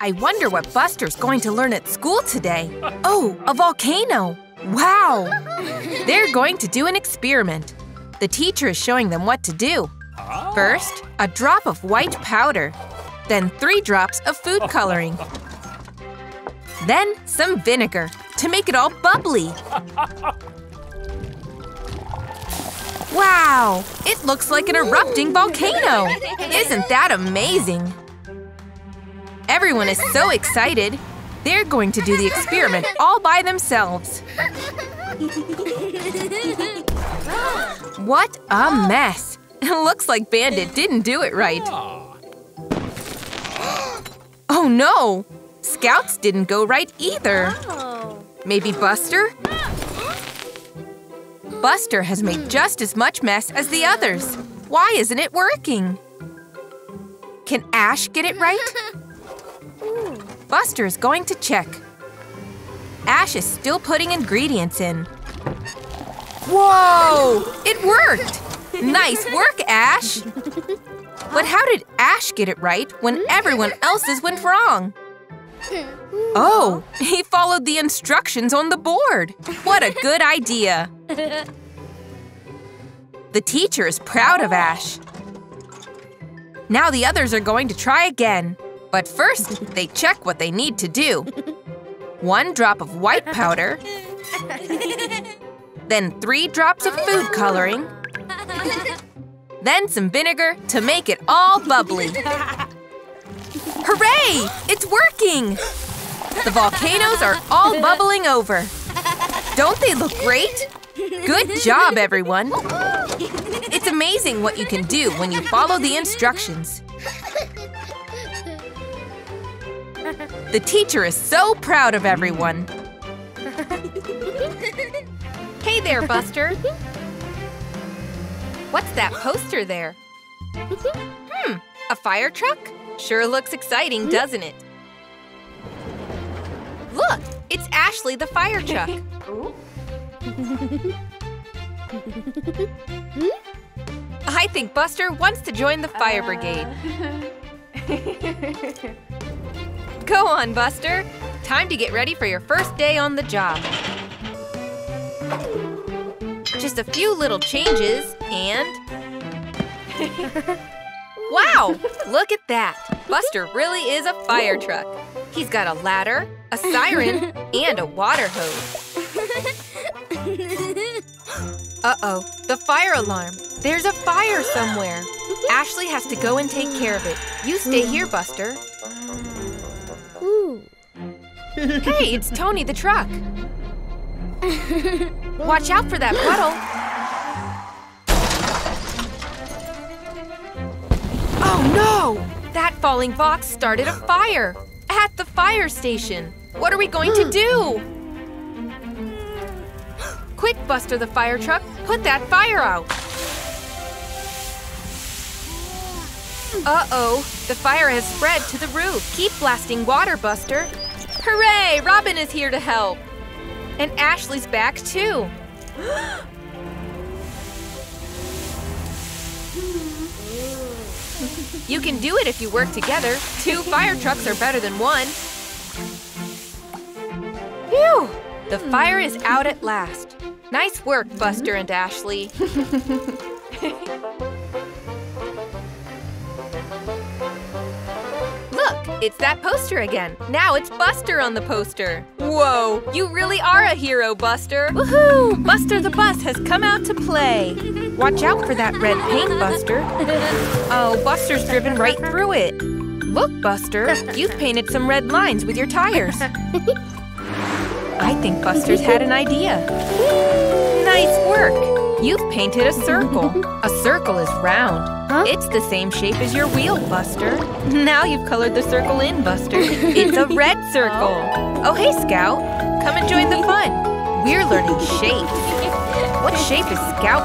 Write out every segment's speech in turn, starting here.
I wonder what Buster's going to learn at school today. Oh, a volcano! Wow! They're going to do an experiment. The teacher is showing them what to do. First, a drop of white powder. Then 3 drops of food coloring. Then some vinegar to make it all bubbly. Wow! It looks like an erupting volcano! Isn't that amazing? Everyone is so excited. They're going to do the experiment all by themselves. What a mess! It looks like Bandit didn't do it right. Oh no! Scout's didn't go right either. Maybe Buster? Buster has made just as much mess as the others. Why isn't it working? Can Ash get it right? Buster is going to check. Ash is still putting ingredients in. Whoa! It worked! Nice work, Ash! But how did Ash get it right when everyone else's went wrong? Oh, he followed the instructions on the board. What a good idea! The teacher is proud of Ash. Now the others are going to try again. But first, they check what they need to do. 1 drop of white powder, then 3 drops of food coloring, then some vinegar to make it all bubbly. Hooray! It's working! The volcanoes are all bubbling over. Don't they look great? Good job, everyone! It's amazing what you can do when you follow the instructions. The teacher is so proud of everyone. Hey there, Buster. What's that poster there? A fire truck? Sure looks exciting, doesn't it? Look, it's Ashley the fire truck. I think Buster wants to join the fire brigade. Go on, Buster. Time to get ready for your first day on the job. Just a few little changes and… Wow! Look at that! Buster really is a fire truck. He's got a ladder, a siren, and a water hose. Uh-oh, the fire alarm. There's a fire somewhere. Ashley has to go and take care of it. You stay here, Buster. Hey, it's Tony the truck. Watch out for that puddle. Oh no! That falling box started a fire at the fire station. What are we going to do? Quick, Buster the fire truck, put that fire out. Uh-oh, the fire has spread to the roof. Keep blasting water, Buster. Hooray! Robin is here to help! And Ashley's back, too! You can do it if you work together. 2 fire trucks are better than 1. Phew! The fire is out at last. Nice work, Buster and Ashley. It's that poster again. Now it's Buster on the poster. Whoa, you really are a hero, Buster. Woohoo! Buster the bus has come out to play. Watch out for that red paint, Buster. Oh, Buster's driven right through it. Look, Buster, you've painted some red lines with your tires. I think Buster's had an idea. Nice work. You've painted a circle. A circle is round. Huh? It's the same shape as your wheel, Buster. Now you've colored the circle in, Buster. It's a red circle. Oh, hey, Scout. Come and join the fun. We're learning shapes. What shape is Scout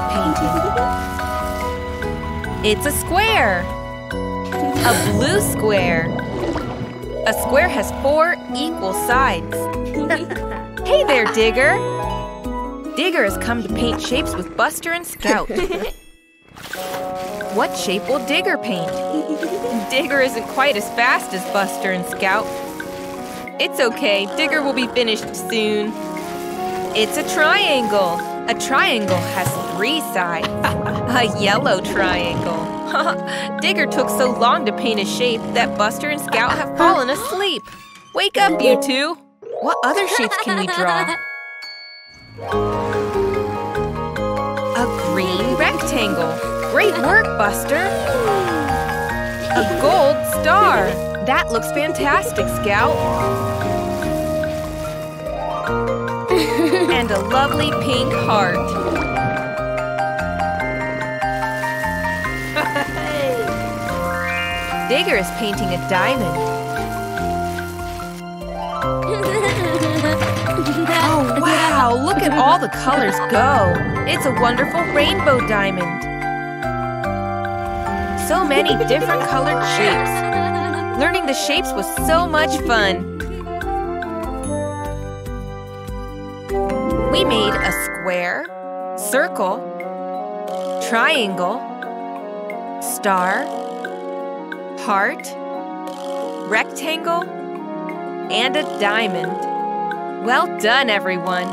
painting? It's a square. A blue square. A square has 4 equal sides. Hey there, Digger. Digger has come to paint shapes with Buster and Scout. What shape will Digger paint? Digger isn't quite as fast as Buster and Scout. It's okay, Digger will be finished soon. It's a triangle. A triangle has three sides. A yellow triangle. Digger took so long to paint a shape that Buster and Scout have fallen asleep. Wake up, you two. What other shapes can we draw? A green rectangle. Great work, Buster. A gold star. That looks fantastic, Scout. And a lovely pink heart. Digger is painting a diamond. Oh, wow! Look at all the colors go! It's a wonderful rainbow diamond. So many different colored shapes. Learning the shapes was so much fun. We made a square, circle, triangle, star, heart, rectangle, and a diamond. Well done, everyone.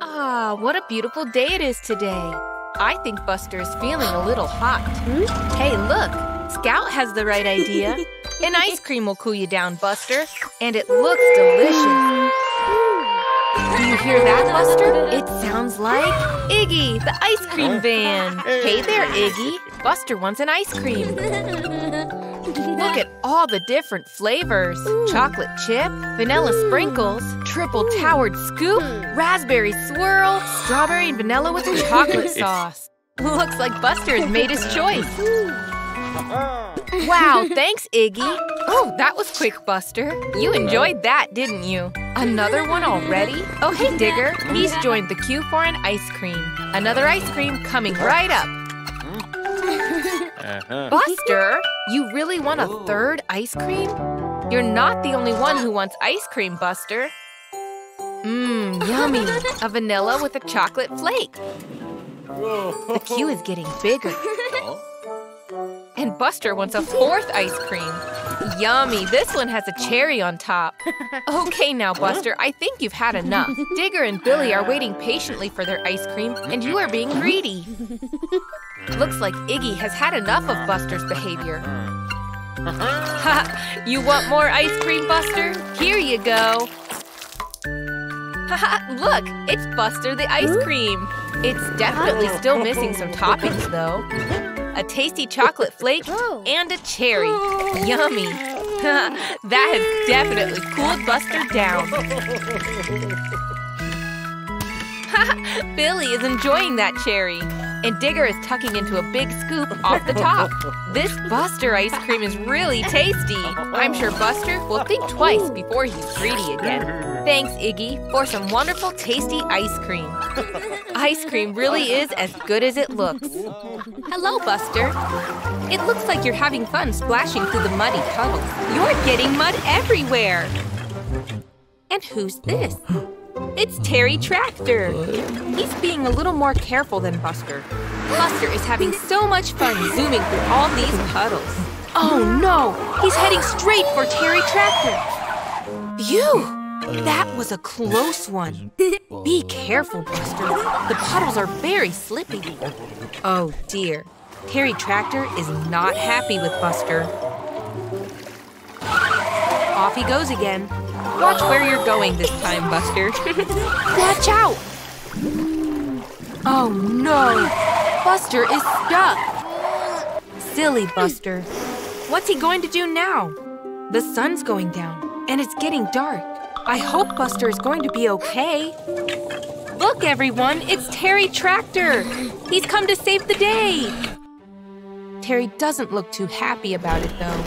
Ah, what a beautiful day it is today. I think Buster is feeling a little hot. Hey, look, Scout has the right idea. An ice cream will cool you down, Buster, and it looks delicious. Do you hear that, Buster? It sounds like Iggy, the ice cream van. Hey there, Iggy. Buster wants an ice cream. Look at all the different flavors. Chocolate chip, vanilla sprinkles, triple towered scoop, raspberry swirl, strawberry and vanilla with chocolate sauce. Looks like Buster has made his choice. Wow, thanks, Iggy. Oh, that was quick, Buster. You enjoyed that, didn't you? Another one already? Oh, hey, Digger. He's joined the queue for an ice cream. Another ice cream coming right up. Buster, you really want a third ice cream? You're not the only one who wants ice cream, Buster. Mmm, yummy. A vanilla with a chocolate flake. The queue is getting bigger. And Buster wants a fourth ice cream. Yummy, this one has a cherry on top. Okay now, Buster, I think you've had enough. Digger and Billy are waiting patiently for their ice cream, and you are being greedy. Looks like Iggy has had enough of Buster's behavior. Ha! You want more ice cream, Buster? Here you go. Haha, look, it's Buster the ice cream. It's definitely still missing some toppings, though. A tasty chocolate flake and a cherry. Yummy. That has definitely cooled Buster down. Billy is enjoying that cherry. And Digger is tucking into a big scoop off the top. This Buster ice cream is really tasty. I'm sure Buster will think twice before he's greedy again. Thanks, Iggy, for some wonderful tasty ice cream. Ice cream really is as good as it looks. Hello, Buster. It looks like you're having fun splashing through the muddy puddles. You're getting mud everywhere. And who's this? It's Terry Tractor. He's being a little more careful than Buster. Buster is having so much fun zooming through all these puddles. Oh no! He's heading straight for Terry Tractor! Phew! That was a close one. Be careful, Buster. The puddles are very slippy. Oh dear. Terry Tractor is not happy with Buster. Off he goes again. Watch where you're going this time, Buster. Watch out! Oh no! Buster is stuck! Silly Buster. What's he going to do now? The sun's going down, and it's getting dark. I hope Buster is going to be okay. Look, everyone, it's Terry Tractor! He's come to save the day! Terry doesn't look too happy about it, though.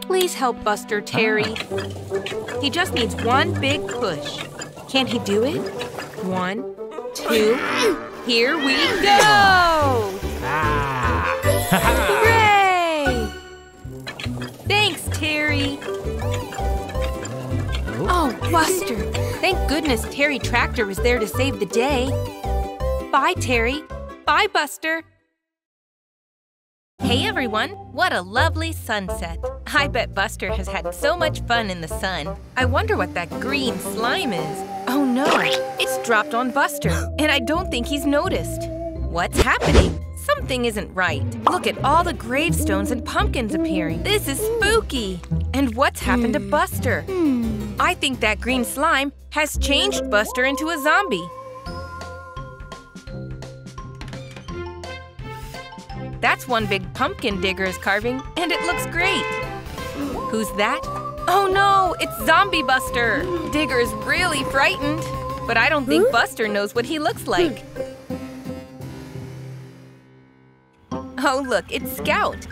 Please help Buster, Terry. He just needs one big push. Can he do it? 1, 2, here we go! Hooray! Thanks, Terry. Oh, Buster, thank goodness Terry Tractor was there to save the day. Bye, Terry. Bye, Buster. Hey everyone, what a lovely sunset. I bet Buster has had so much fun in the sun. I wonder what that green slime is. Oh no, it's dropped on Buster, and I don't think he's noticed. What's happening? Something isn't right. Look at all the gravestones and pumpkins appearing. This is spooky. And what's happened to Buster? I think that green slime has changed Buster into a zombie. That's one big pumpkin Digger is carving, and it looks great. Who's that? Oh no, it's Zombie Buster. Digger is really frightened, but I don't think Buster knows what he looks like. Oh look, it's Scout.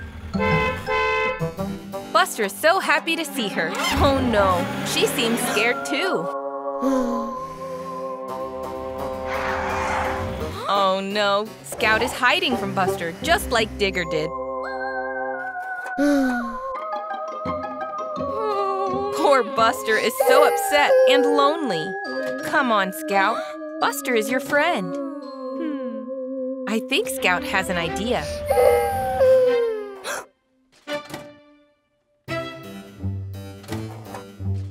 Buster is so happy to see her. Oh no, she seems scared too. Oh no, Scout is hiding from Buster, just like Digger did. Poor Buster is so upset and lonely. Come on, Scout. Buster is your friend. I think Scout has an idea.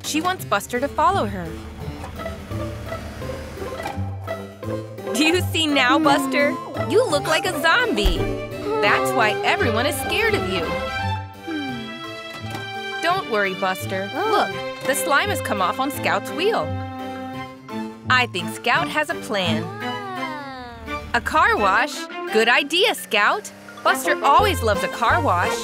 She wants Buster to follow her. Do you see now, Buster? You look like a zombie. That's why everyone is scared of you. Don't worry, Buster. Look, the slime has come off on Scout's wheel. I think Scout has a plan. A car wash? Good idea, Scout. Buster always loves a car wash.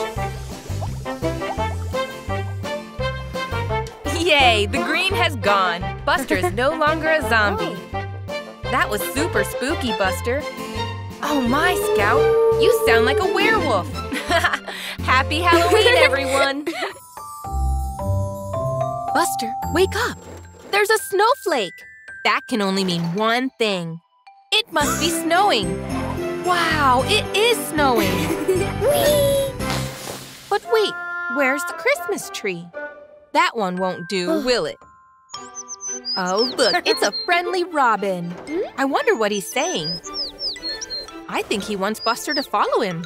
Yay, the green has gone. Buster is no longer a zombie. That was super spooky, Buster. Oh my, Scout, you sound like a werewolf. Happy Halloween, everyone. Buster, wake up. There's a snowflake. That can only mean one thing. It must be snowing. Wow, it is snowing. Whee! But wait, where's the Christmas tree? That one won't do, will it? Oh, look, it's a friendly Robin. I wonder what he's saying. I think he wants Buster to follow him.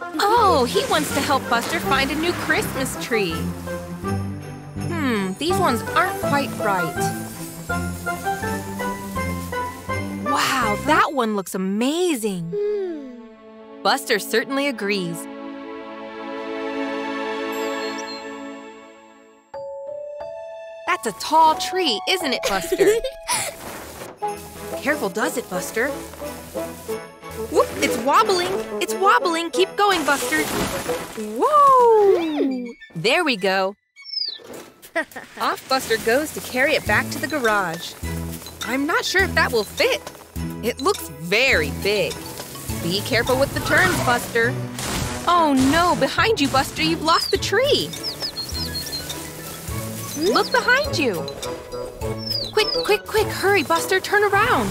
Oh, he wants to help Buster find a new Christmas tree. These ones aren't quite right. Wow, that one looks amazing. Buster certainly agrees. That's a tall tree, isn't it, Buster? Careful does it, Buster. Whoop, it's wobbling. It's wobbling. Keep going, Buster. Whoa! There we go. Off Buster goes to carry it back to the garage. I'm not sure if that will fit. It looks very big. Be careful with the turns, Buster. Oh no, behind you, Buster, you've lost the tree. Look behind you. Quick, quick, quick, hurry, Buster, turn around.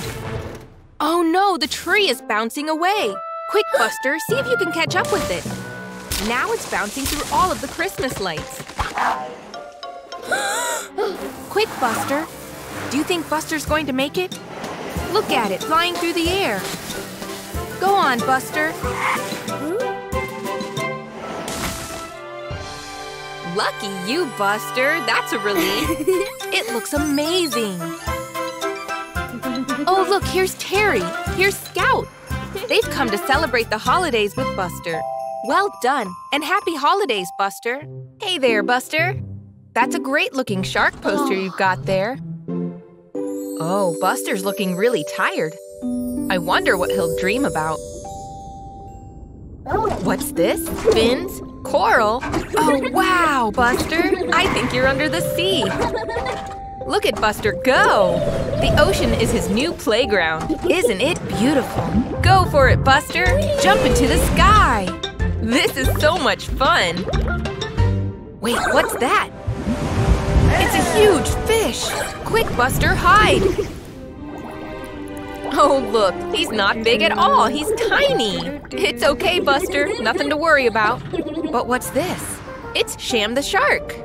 Oh no, the tree is bouncing away. Quick, Buster, see if you can catch up with it. Now it's bouncing through all of the Christmas lights. Quick, Buster. Do you think Buster's going to make it? Look at it, flying through the air. Go on, Buster. Lucky you, Buster. That's a relief. It looks amazing. Oh, look, here's Terry. Here's Scout. They've come to celebrate the holidays with Buster. Well done, and happy holidays, Buster. Hey there, Buster. That's a great-looking shark poster you've got there. Oh, Buster's looking really tired. I wonder what he'll dream about. What's this? Fins? Coral? Oh, wow, Buster. I think you're under the sea. Look at Buster go. The ocean is his new playground. Isn't it beautiful? Go for it, Buster. Jump into the sky. This is so much fun. Wait, what's that? It's a huge fish! Quick, Buster, hide! Oh, look, he's not big at all. He's tiny. It's okay, Buster. Nothing to worry about. But what's this? It's Sham the Shark.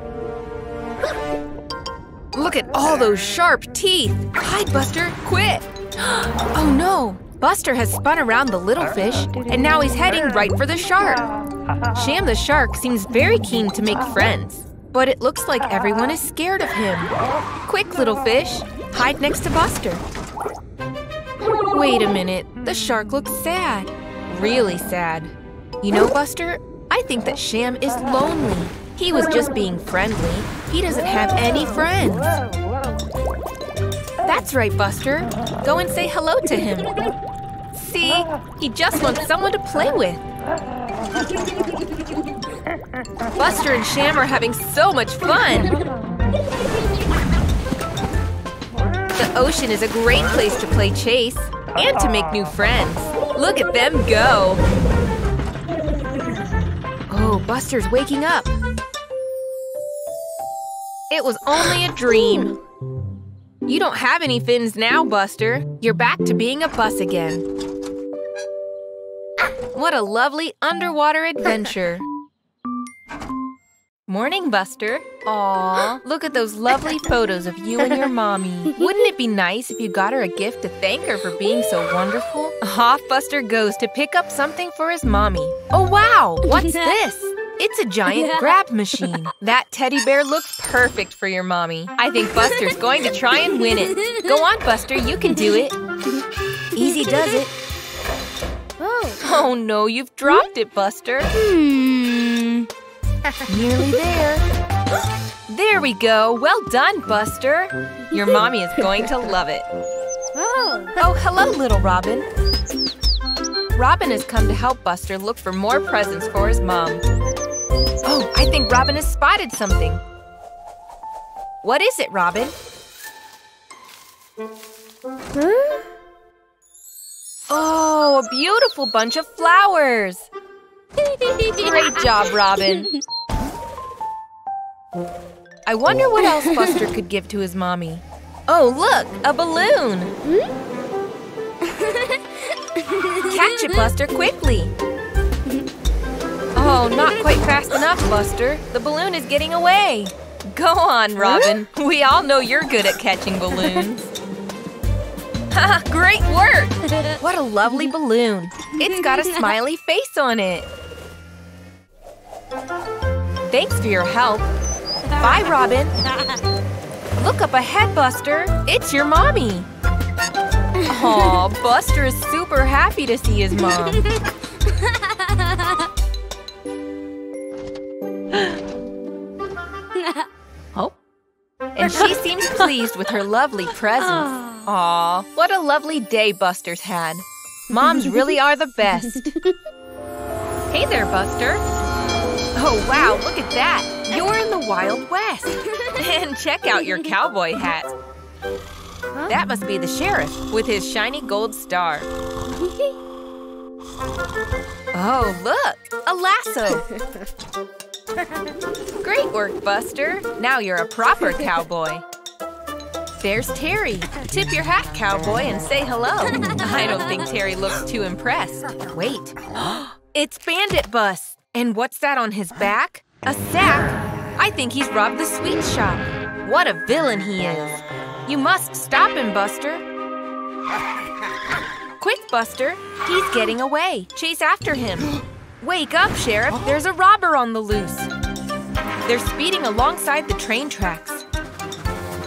Look at all those sharp teeth. Hide, Buster, quick! Oh, no. Buster has spun around the little fish, and now he's heading right for the shark. Sham the Shark seems very keen to make friends, but it looks like everyone is scared of him. Quick, little fish, hide next to Buster. Wait a minute, the shark looks sad. Really sad. You know, Buster, I think that Sham is lonely. He was just being friendly. He doesn't have any friends. That's right, Buster. Go and say hello to him. See? He just wants someone to play with. Buster and Sham are having so much fun. The ocean is a great place to play chase and to make new friends. Look at them go. Oh, Buster's waking up. It was only a dream. You don't have any fins now, Buster. You're back to being a bus again. What a lovely underwater adventure. Morning, Buster. Aw, look at those lovely photos of you and your mommy. Wouldn't it be nice if you got her a gift to thank her for being so wonderful? Off Buster goes to pick up something for his mommy. Oh, wow! What's this? It's a giant grab machine. That teddy bear looks perfect for your mommy. I think Buster's going to try and win it. Go on, Buster, you can do it. Easy does it. Oh no, you've dropped it, Buster. Nearly there. There we go. Well done, Buster. Your mommy is going to love it. Oh, hello, little Robin. Robin has come to help Buster look for more presents for his mom. Oh, I think Robin has spotted something. What is it, Robin? Huh? Oh, a beautiful bunch of flowers. Great job, Robin. I wonder what else Buster could give to his mommy. Oh, look, a balloon. Catch it, Buster, quickly. Oh, not quite fast enough, Buster. The balloon is getting away. Go on, Robin. We all know you're good at catching balloons. Ha! Great work! What a lovely balloon. It's got a smiley face on it. Thanks for your help. Bye, Robin. Look up ahead, Buster. It's your mommy. Aw, Buster is super happy to see his mom. Oh. And she seems pleased with her lovely presents. Aw, what a lovely day Buster's had. Moms really are the best. Hey there, Buster. Oh, wow, look at that. You're in the Wild West. And check out your cowboy hat. That must be the sheriff with his shiny gold star. Oh, look, a lasso. Great work, Buster. Now you're a proper cowboy. There's Terry. Tip your hat, cowboy, and say hello. I don't think Terry looks too impressed. Wait. It's Bandit Bus. And what's that on his back? A sack. I think he's robbed the sweet shop. What a villain he is. You must stop him, Buster. Quick, Buster. He's getting away. Chase after him. Wake up, Sheriff. There's a robber on the loose. They're speeding alongside the train tracks.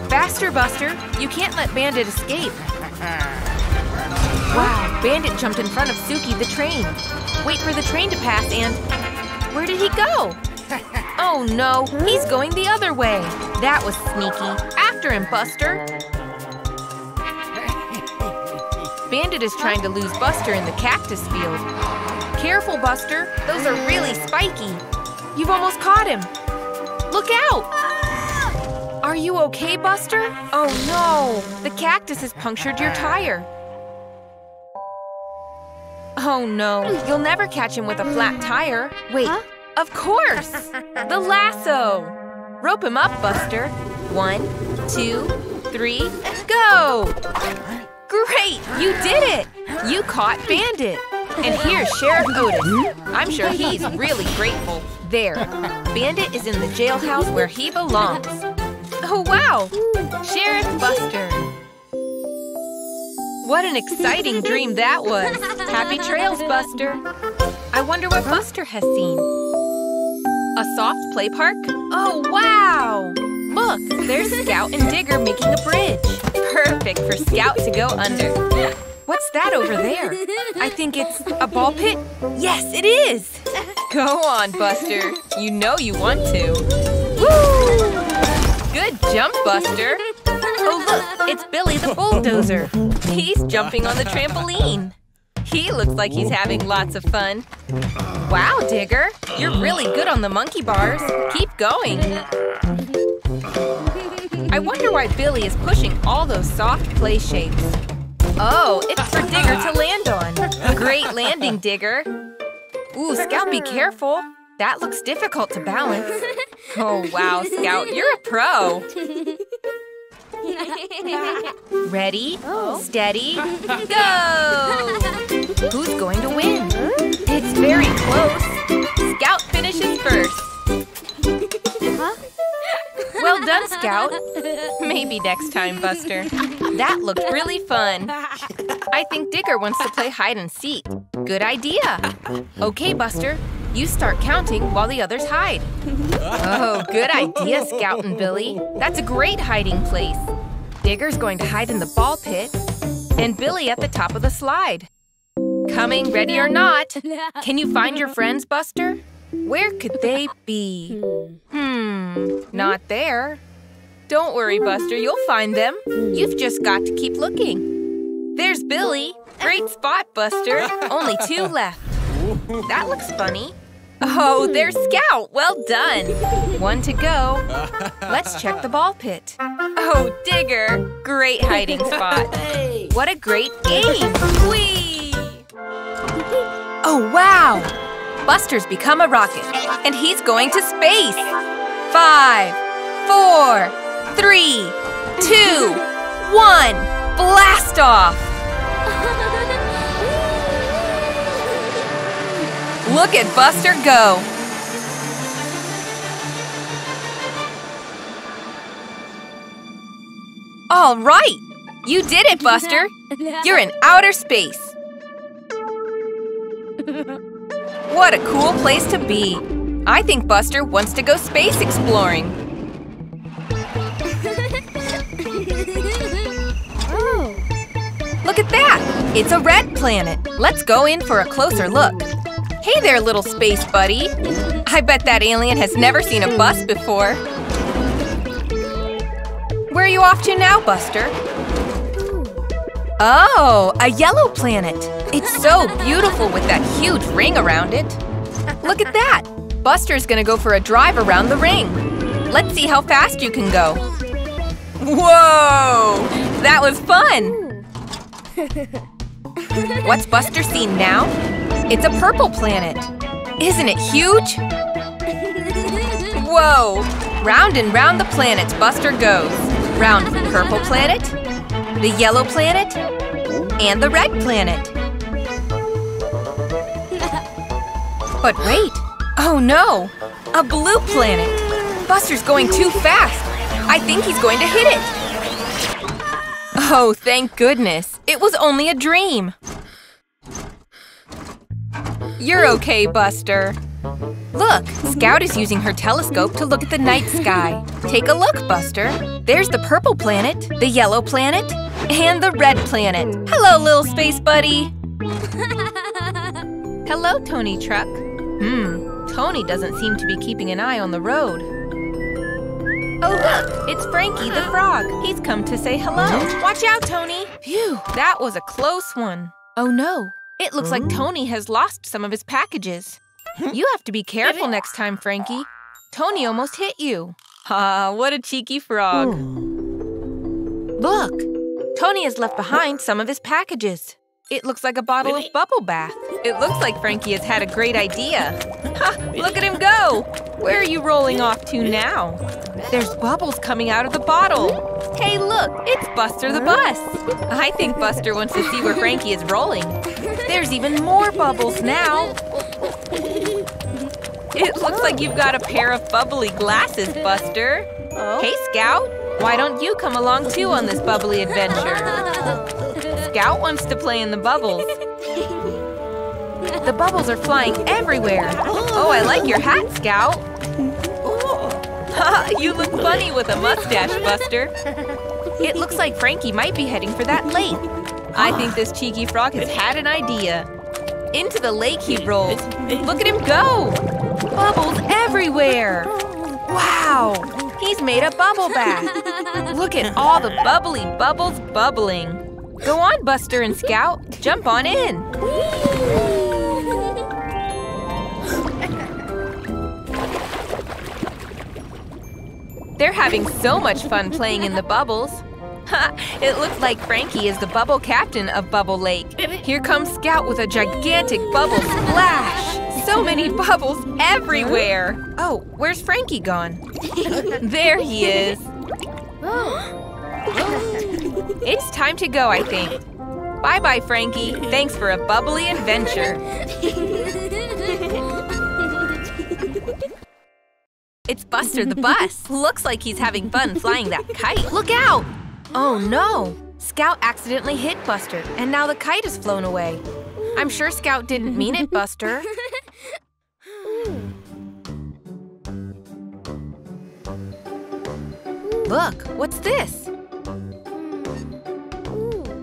Faster, Buster! You can't let Bandit escape! Wow, Bandit jumped in front of Suki the train. Wait for the train to pass and… Where did he go? Oh no, he's going the other way! That was sneaky! After him, Buster! Bandit is trying to lose Buster in the cactus field. Careful, Buster! Those are really spiky! You've almost caught him! Look out! Are you okay, Buster? Oh no! The cactus has punctured your tire. Oh no, you'll never catch him with a flat tire. Wait, huh? Of course! The lasso! Rope him up, Buster. 1, 2, 3, go! Great! You did it! You caught Bandit! And here's Sheriff Odin. I'm sure he's really grateful. There, Bandit is in the jailhouse where he belongs. Oh, wow! Sheriff Buster! What an exciting dream that was! Happy trails, Buster! I wonder what Buster has seen. A soft play park? Oh, wow! Look, there's Scout and Digger making a bridge. Perfect for Scout to go under. What's that over there? I think it's a ball pit. Yes, it is! Go on, Buster. You know you want to. Woo! Good jump, Buster! Oh, look, it's Billy the bulldozer. He's jumping on the trampoline. He looks like he's having lots of fun. Wow, Digger, you're really good on the monkey bars. Keep going. I wonder why Billy is pushing all those soft play shapes. Oh, it's for Digger to land on. Great landing, Digger. Ooh, Scout, be careful. That looks difficult to balance. Oh, wow, Scout, you're a pro. Ready, steady, go! Who's going to win? It's very close. Scout finishes first. Huh? Well done, Scout. Maybe next time, Buster. That looked really fun. I think Digger wants to play hide and seek. Good idea. Okay, Buster, you start counting while the others hide. Oh, good idea, Scout and Billy. That's a great hiding place. Digger's going to hide in the ball pit and Billy at the top of the slide. Coming, ready or not. Can you find your friends, Buster? Where could they be? Not there. Don't worry, Buster, you'll find them. You've just got to keep looking. There's Billy. Great spot, Buster. Only two left. That looks funny. Oh, there's Scout. Well done. One to go. Let's check the ball pit. Oh, Digger. Great hiding spot. What a great game. Whee! Oh, wow. Buster's become a rocket, and he's going to space. 5, 4, 3, 2, 1. Blast off. Look at Buster go! All right! You did it, Buster! You're in outer space! What a cool place to be! I think Buster wants to go space exploring! Look at that! It's a red planet! Let's go in for a closer look! Hey there, little space buddy! I bet that alien has never seen a bus before! Where are you off to now, Buster? Oh, a yellow planet! It's so beautiful with that huge ring around it! Look at that! Buster's gonna go for a drive around the ring! Let's see how fast you can go! Whoa! That was fun! What's Buster seen now? It's a purple planet. Isn't it huge? Whoa! Round and round the planets Buster goes. Round the purple planet, the yellow planet, and the red planet. But wait! Oh no! A blue planet! Buster's going too fast! I think he's going to hit it! Oh, thank goodness! It was only a dream! You're okay, Buster. Look, Scout is using her telescope to look at the night sky. Take a look, Buster. There's the purple planet, the yellow planet, and the red planet. Hello, little space buddy. Hello, Tony truck. Tony doesn't seem to be keeping an eye on the road. Oh, look, it's Frankie the Frog. He's come to say hello. Watch out, Tony. Phew, that was a close one. Oh, no. It looks like Tony has lost some of his packages. You have to be careful next time, Frankie. Tony almost hit you. Ah, what a cheeky frog. Look! Tony has left behind some of his packages. It looks like a bottle of bubble bath. It looks like Frankie has had a great idea. Ha! Look at him go! Where are you rolling off to now? There's bubbles coming out of the bottle. Hey, look! It's Buster the bus! I think Buster wants to see where Frankie is rolling. There's even more bubbles now. It looks like you've got a pair of bubbly glasses, Buster. Hey, Scout, why don't you come along too on this bubbly adventure? Scout wants to play in the bubbles. The bubbles are flying everywhere. Oh, I like your hat, Scout. You look funny with a mustache, Buster. It looks like Frankie might be heading for that lake. I think this cheeky frog has had an idea. Into the lake he rolled. Look at him go! Bubbles everywhere! Wow! He's made a bubble bath. Look at all the bubbly bubbles bubbling. Go on, Buster and Scout. Jump on in. They're having so much fun playing in the bubbles. Ha! It looks like Frankie is the bubble captain of Bubble Lake. Here comes Scout with a gigantic bubble splash! So many bubbles everywhere! Oh, where's Frankie gone? There he is! It's time to go, I think. Bye-bye, Frankie. Thanks for a bubbly adventure. It's Buster the Bus. Looks like he's having fun flying that kite. Look out! Oh no! Scout accidentally hit Buster, and now the kite has flown away. I'm sure Scout didn't mean it, Buster. Look, what's this?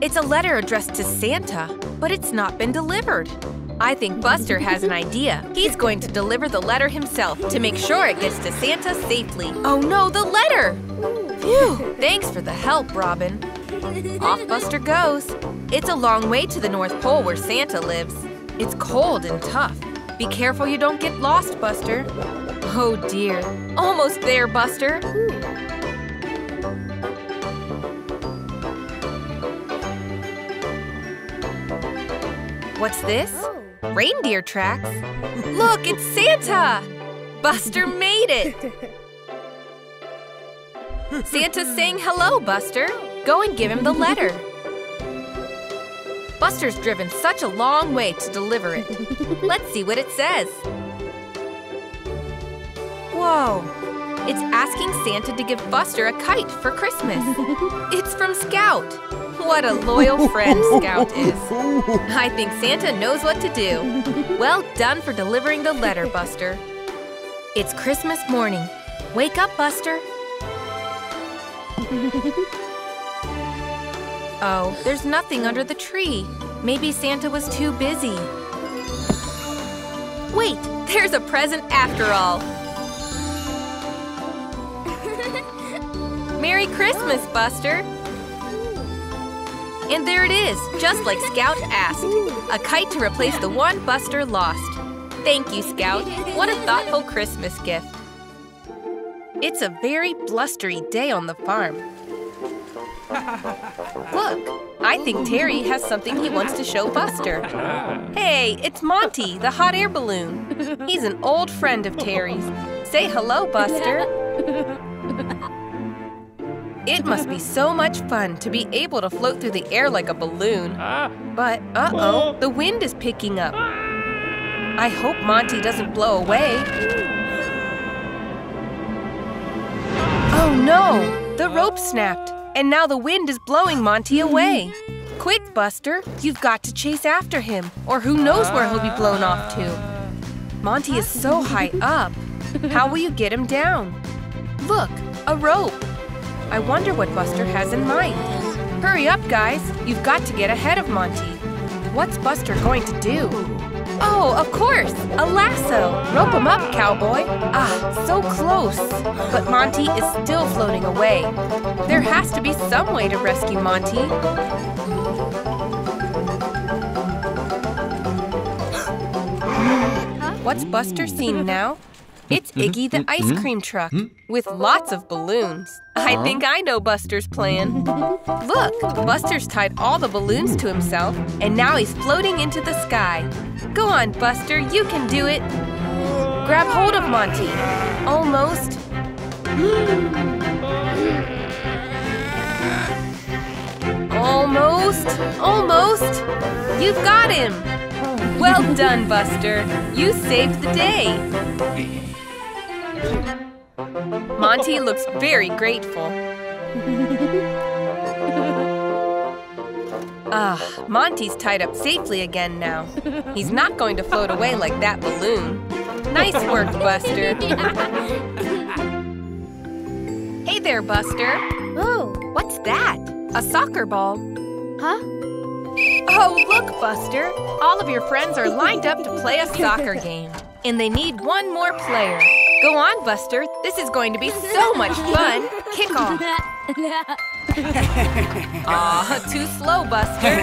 It's a letter addressed to Santa, but it's not been delivered. I think Buster has an idea. He's going to deliver the letter himself to make sure it gets to Santa safely. Oh no, the letter! Phew! Thanks for the help, Robin. Off Buster goes. It's a long way to the North Pole where Santa lives. It's cold and tough. Be careful you don't get lost, Buster. Oh dear. Almost there, Buster. What's this? Reindeer tracks? Look, it's Santa! Buster made it! Santa's saying hello, Buster. Go and give him the letter. Buster's driven such a long way to deliver it. Let's see what it says. Whoa. It's asking Santa to give Buster a kite for Christmas. It's from Scout. What a loyal friend Scout is. I think Santa knows what to do. Well done for delivering the letter, Buster. It's Christmas morning. Wake up, Buster. Oh, there's nothing under the tree. Maybe Santa was too busy. Wait, there's a present after all. Merry Christmas, Buster. And there it is, just like Scout asked. A kite to replace the one Buster lost. Thank you, Scout. What a thoughtful Christmas gift. It's a very blustery day on the farm. Look, I think Terry has something he wants to show Buster. Hey, it's Monty, the hot air balloon. He's an old friend of Terry's. Say hello, Buster. It must be so much fun to be able to float through the air like a balloon. But, uh-oh, the wind is picking up. I hope Monty doesn't blow away. Oh no! The rope snapped, and now the wind is blowing Monty away. Quick, Buster! You've got to chase after him, or who knows where he'll be blown off to. Monty is so high up. How will you get him down? Look, a rope. I wonder what Buster has in mind. Hurry up, guys! You've got to get ahead of Monty. What's Buster going to do? Oh, of course! A lasso! Rope him up, cowboy! Ah, so close! But Monty is still floating away. There has to be some way to rescue Monty. What's Buster seen now? It's Iggy the ice cream truck, with lots of balloons. I think I know Buster's plan. Look, Buster's tied all the balloons to himself, and now he's floating into the sky. Go on, Buster, you can do it. Grab hold of Monty. Almost. Almost, almost. You've got him. Well done, Buster. You saved the day. Monty looks very grateful. Monty's tied up safely again now. He's not going to float away like that balloon. Nice work, Buster. Hey there, Buster. Ooh. What's that? A soccer ball. Huh? Oh, look, Buster. All of your friends are lined up to play a soccer game. And they need one more player. Go on, Buster. This is going to be so much fun. Kick off. Aw, too slow, Buster.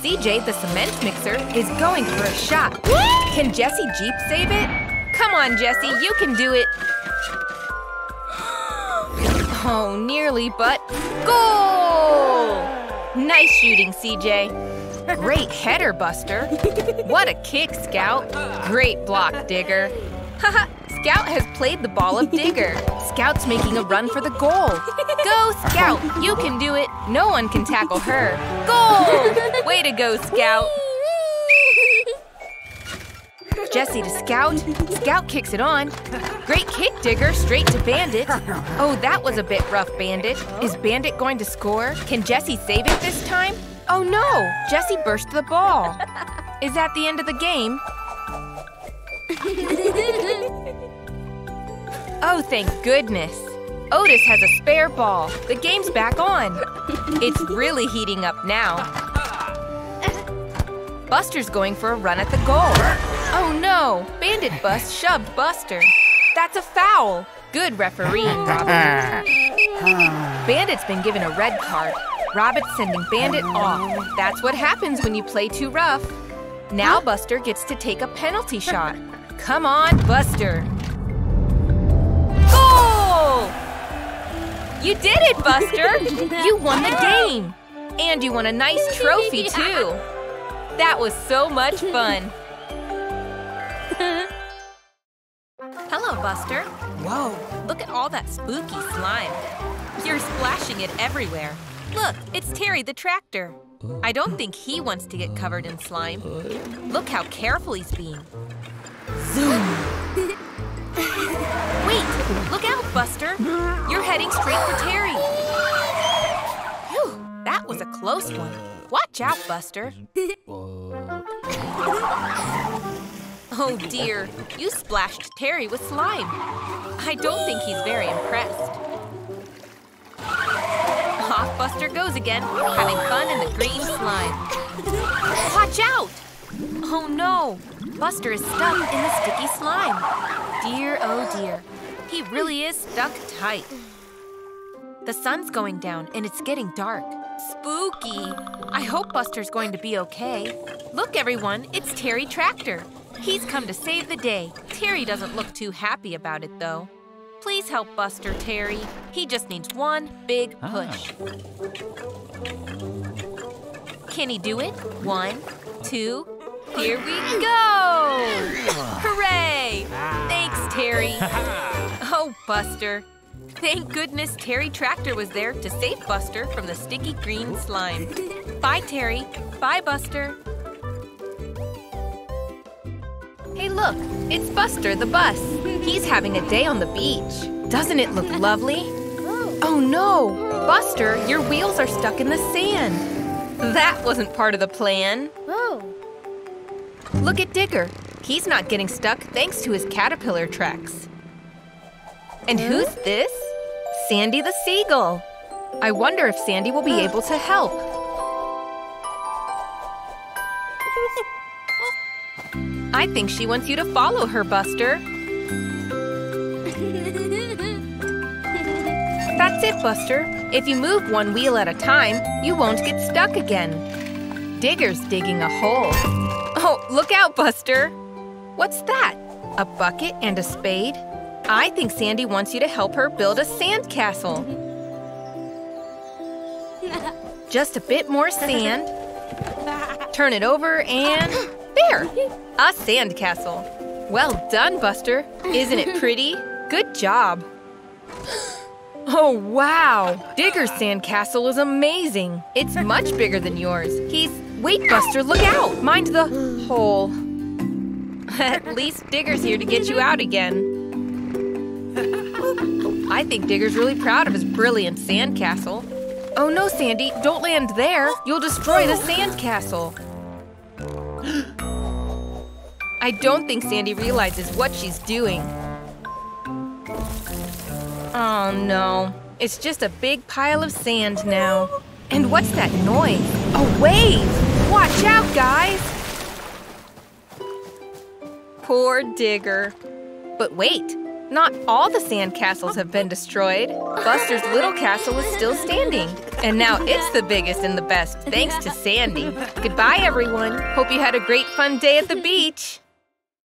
CJ, the cement mixer, is going for a shot. Can Jesse Jeep save it? Come on, Jesse, you can do it. Oh, nearly, but goal! Nice shooting, CJ. Great header, Buster. What a kick, Scout. Great block, Digger. Haha, Scout has played the ball of Digger. Scout's making a run for the goal. Go, Scout, you can do it. No one can tackle her. Goal! Way to go, Scout. Jesse to Scout. Scout kicks it on. Great kick, Digger, straight to Bandit. Oh, that was a bit rough, Bandit. Is Bandit going to score? Can Jesse save it this time? Oh no, Jesse burst the ball. Is that the end of the game? Oh, thank goodness. Otis has a spare ball. The game's back on. It's really heating up now. Buster's going for a run at the goal. Oh no! Bandit Bus shoved Buster. That's a foul! Good refereeing, Robin. Bandit's been given a red card. Robin's sending Bandit off. That's what happens when you play too rough. Now Buster gets to take a penalty shot. Come on, Buster! Goal! You did it, Buster! You won the game! And you won a nice trophy, too! That was so much fun! Hello, Buster. Whoa. Look at all that spooky slime. You're splashing it everywhere. Look, it's Terry the Tractor. I don't think he wants to get covered in slime. Look how careful he's being. Zoom! Wait! Look out, Buster! You're heading straight for Terry. Phew, that was a close one. Watch out, Buster. Oh dear, you splashed Terry with slime. I don't think he's very impressed. Off Buster goes again, having fun in the green slime. Watch out! Oh no, Buster is stuck in the sticky slime. Dear, oh dear, he really is stuck tight. The sun's going down and it's getting dark. Spooky! I hope Buster's going to be okay. Look, everyone, it's Terry Tractor. He's come to save the day. Terry doesn't look too happy about it, though. Please help Buster, Terry. He just needs one big push. Can he do it? One, two, here we go! Hooray! Thanks, Terry. Oh, Buster. Thank goodness Terry Tractor was there to save Buster from the sticky green slime. Bye, Terry. Bye, Buster. Hey, look. It's Buster the bus. He's having a day on the beach. Doesn't it look lovely? Oh, no. Buster, your wheels are stuck in the sand. That wasn't part of the plan. Look at Digger. He's not getting stuck thanks to his caterpillar tracks. And who's this? Sandy the seagull. I wonder if Sandy will be able to help. I think she wants you to follow her, Buster. That's it, Buster. If you move one wheel at a time, you won't get stuck again. Digger's digging a hole. Oh, look out, Buster! What's that? A bucket and a spade? I think Sandy wants you to help her build a sand castle. Just a bit more sand. Turn it over and… there! A sand castle. Well done, Buster. Isn't it pretty? Good job. Oh, wow! Digger's sand castle is amazing. It's much bigger than yours. He's… wait, Buster, look out! Mind the… hole. At least Digger's here to get you out again. I think Digger's really proud of his brilliant sandcastle. Oh no, Sandy, don't land there. You'll destroy the sandcastle. I don't think Sandy realizes what she's doing. Oh no, it's just a big pile of sand now. And what's that noise? A wave! Watch out, guys! Poor Digger. But wait, not all the sand castles have been destroyed. Buster's little castle is still standing. And now it's the biggest and the best, thanks to Sandy. Goodbye, everyone. Hope you had a great fun day at the beach.